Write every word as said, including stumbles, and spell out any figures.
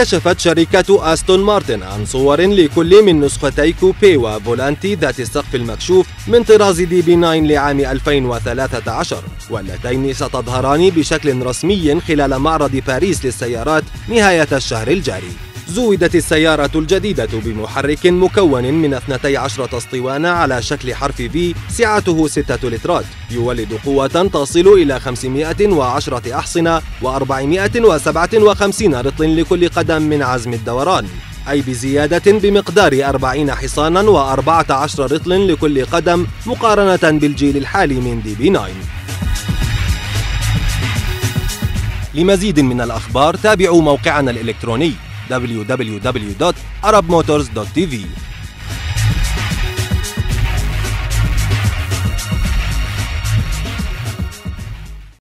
كشفت شركة أستون مارتن عن صور لكل من نسختي كوبي وفولانتي ذات السقف المكشوف من طراز دي بي تسعة لعام ألفين وثلاثة عشر، واللتين ستظهران بشكل رسمي خلال معرض باريس للسيارات نهاية الشهر الجاري. زودت السيارة الجديدة بمحرك مكون من اثنتي عشرة اسطوانة على شكل حرف في سعته ستة لترات، يولد قوة تصل إلى خمسمائة وعشرة أحصنة وأربعمائة وسبعة وخمسين رطل لكل قدم من عزم الدوران، أي بزيادة بمقدار أربعين حصانا وأربعة عشر رطل لكل قدم مقارنة بالجيل الحالي من دي بي تسعة. لمزيد من الأخبار تابعوا موقعنا الإلكتروني دبليو دبليو دبليو دوت arab motors دوت تي في.